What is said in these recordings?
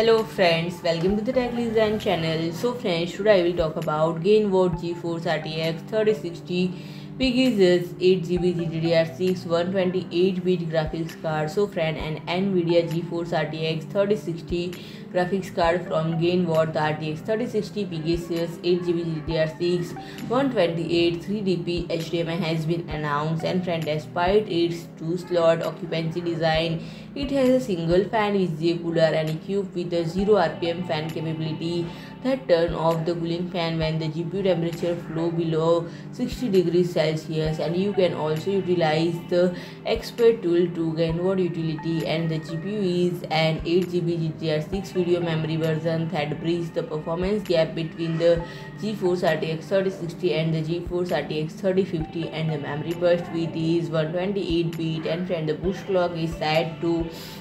Hello friends, welcome to the TechLizzen channel. So friends, today I will talk about Gainward GeForce RTX 3060 Pegasus 8GB GDDR6 128-bit graphics card. So friend, an Nvidia GeForce RTX 3060 graphics card from Gainward. The RTX 3060 Pegasus 8GB GDDR6 128 3DP HDMI has been announced, and friend, despite its two-slot occupancy design, it has a single fan with a cooler and equipped with a 0 RPM fan capability that turn off the cooling fan when the GPU temperature flow below 60 degrees Celsius, and you can also utilize the expert tool to Gainward utility. And the GPU is an 8GB GDDR6 video memory version that bridges the performance gap between the GeForce RTX 3060 and the GeForce RTX 3050, and the memory burst width is 128 bit, and friend, the boost clock is set to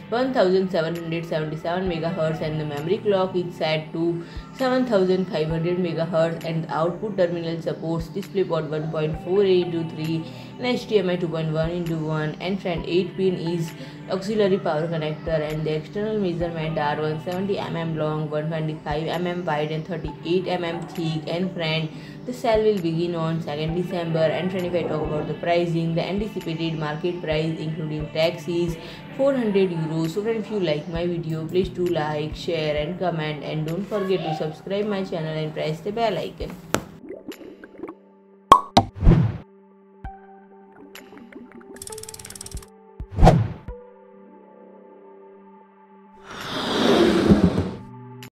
1777 MHz and the memory clock is set to 7500 MHz, and the output terminal supports DisplayPort 1.4 into 3 and HDMI 2.1 into 1, and friend, 8-pin is auxiliary power connector, and the external measurement are 170mm long, 125mm wide and 38mm thick. And friend, the sale will begin on 2nd December, and friend, if I talk about the pricing, the anticipated market price including tax is €400. So friend, if you like my video, please do like, share and comment, and don't forget to subscribe my channel and press the bell icon.